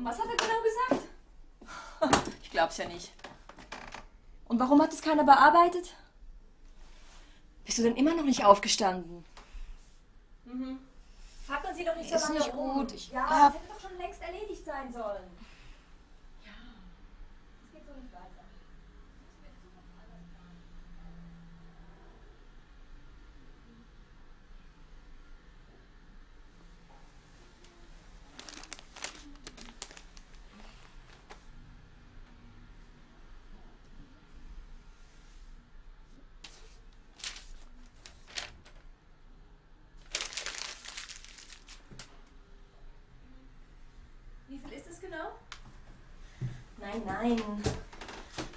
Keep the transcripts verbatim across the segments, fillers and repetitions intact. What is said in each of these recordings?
Und was hat er genau gesagt? Ich glaub's ja nicht. Und warum hat es keiner bearbeitet? Bist du denn immer noch nicht aufgestanden? Mhm. Fackeln Sie doch nicht so lange rum. Ist nicht gut. Ich ja, hab... das hätte doch schon längst erledigt sein sollen. Ja. Es geht so nicht weiter. Nein, nein.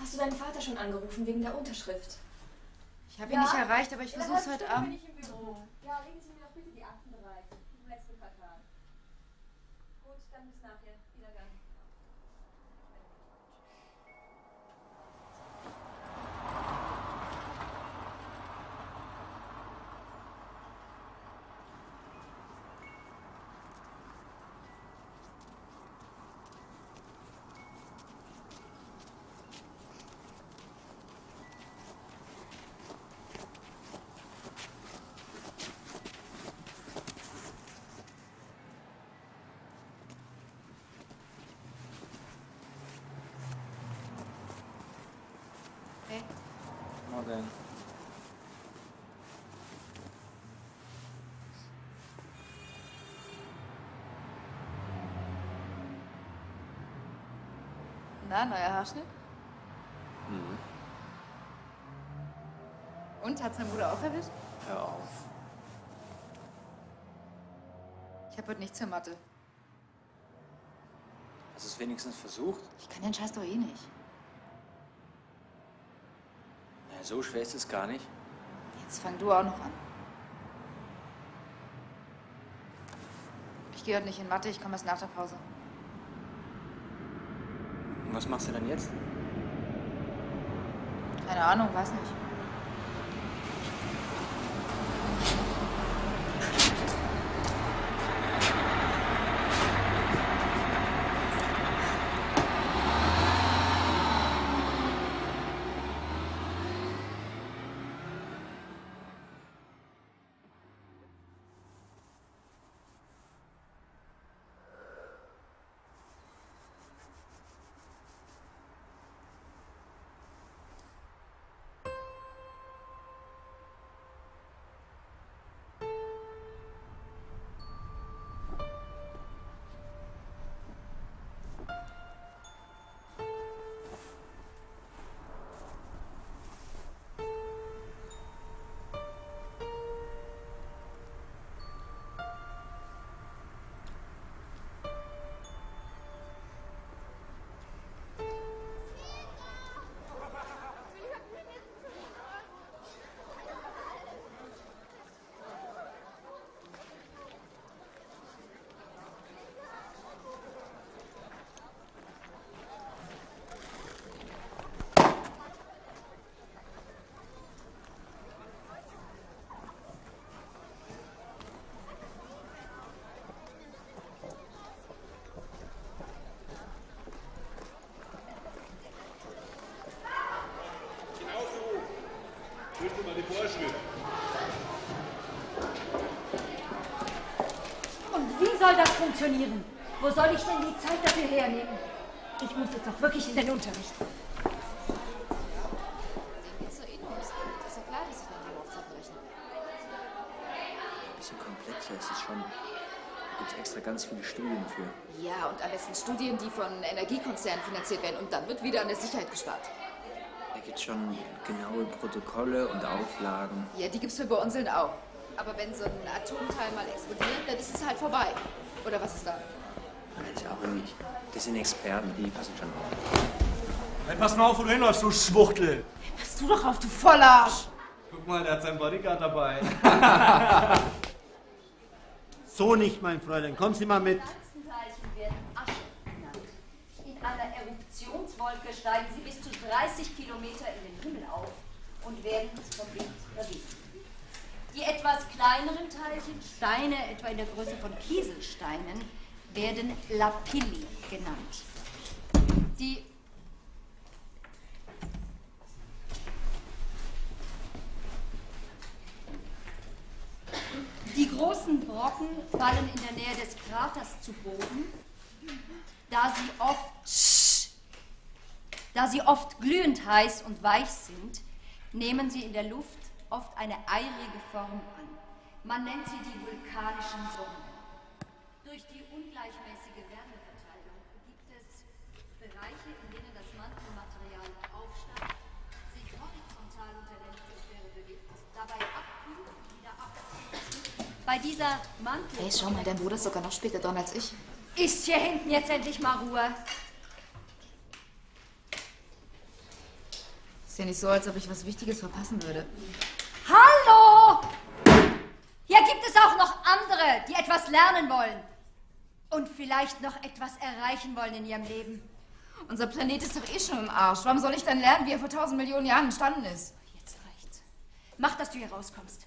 Hast du deinen Vater schon angerufen wegen der Unterschrift? Ich habe ihn ja nicht erreicht, aber ich versuche es heute Abend. Ich im Büro. Ja, legen Sie mir doch bitte die Akten bereit. Im letzten Quartal. Gut, dann bis nachher. Wiedergang. Morgen. Na, neuer Haarschnitt? Mhm. Und, hat's dein Bruder auch erwischt? Hör auf. Ich hab heute nichts für Mathe. Hast du es wenigstens versucht? Ich kann den Scheiß doch eh nicht. So schwer ist es gar nicht. Jetzt fang du auch noch an. Ich gehe heute nicht in Mathe, ich komme erst nach der Pause. Und was machst du denn jetzt? Keine Ahnung, weiß nicht. Und wie soll das funktionieren? Wo soll ich denn die Zeit dafür hernehmen? Ich muss jetzt doch wirklich in den Unterricht. Dann geht's doch eh nur ums Geld. Ist ja klar, dass ich dann die Laufzeit berechne. Ein bisschen komplexer ist es schon. Da gibt's extra ganz viele Studien für. Ja, und am besten Studien, die von Energiekonzernen finanziert werden. Und dann wird wieder an der Sicherheit gespart. Es gibt schon genaue Protokolle und Auflagen. Ja, die gibt's für Bauinseln auch. Aber wenn so ein Atomteil mal explodiert, dann ist es halt vorbei. Oder was ist da? Das ist auch nicht. Das sind Experten, die passen schon auf. Hey, pass mal auf, wo du hinläufst, du Schwuchtel! Hey, pass du doch auf, du Vollarsch! Guck mal, der hat seinen Bodyguard dabei. So nicht, mein Fräulein. Kommen Sie mal mit. Pflanzenteilchen werden Asche genannt. In einer Eruptionswolke steigen sie bis zu dreißig Kilometer in den Himmel auf und werden vom Wind verweht. Die etwas kleineren Teilchen, Steine etwa in der Größe von Kieselsteinen, werden Lapilli genannt. Die Die großen Brocken fallen in der Nähe des Kraters zu Boden, da sie oft, da sie oft glühend heiß und weich sind, nehmen sie in der Luft oft eine eirige Form an. Man nennt sie die vulkanischen Brocken. Durch die ungleichmäßige Wärmeverteilung gibt es Bereiche, in denen das Mantelmaterial aufsteigt, sich horizontal unter der Lithosphäre bewegt, dabei abkühlt und wieder abkühlt. Bei dieser Mantel... Hey, schau mal, dein Bruder ist sogar noch später dran als ich. Ist hier hinten jetzt endlich mal Ruhe? Ist ja nicht so, als ob ich was Wichtiges verpassen würde. Hallo! Hier gibt es auch noch andere, die etwas lernen wollen. Und vielleicht noch etwas erreichen wollen in ihrem Leben. Unser Planet ist doch eh schon im Arsch. Warum soll ich dann lernen, wie er vor tausend Millionen Jahren entstanden ist? Jetzt reicht's. Mach, dass du hier rauskommst.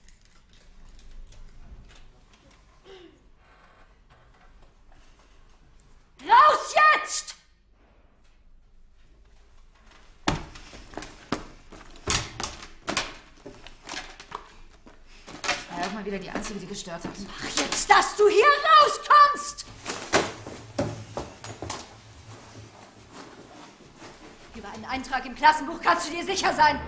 Raus jetzt! Ich war auch mal wieder die Einzige, die gestört hat. Mach jetzt, dass du hier rauskommst! Über einen Eintrag im Klassenbuch kannst du dir sicher sein.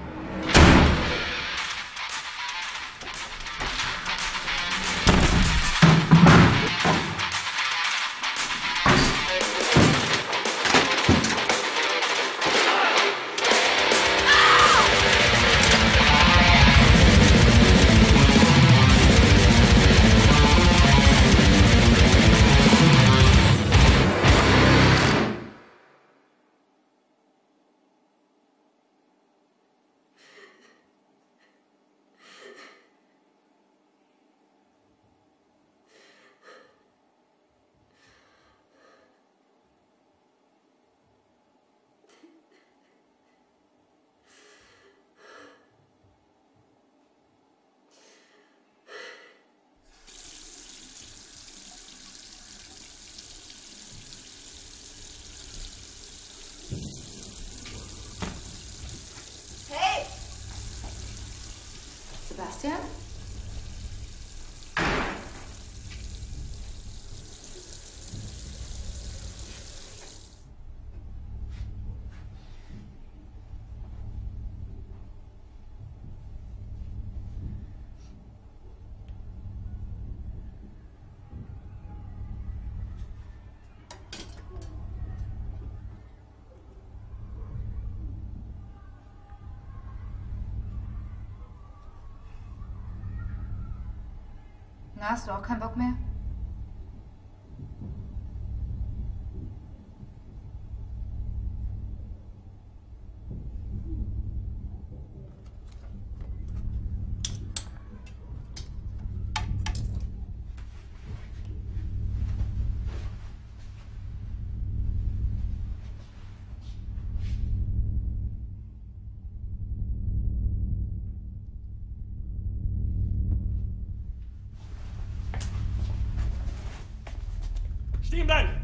Sebastian? Na, hast du auch keinen Bock mehr? Stehen bleiben!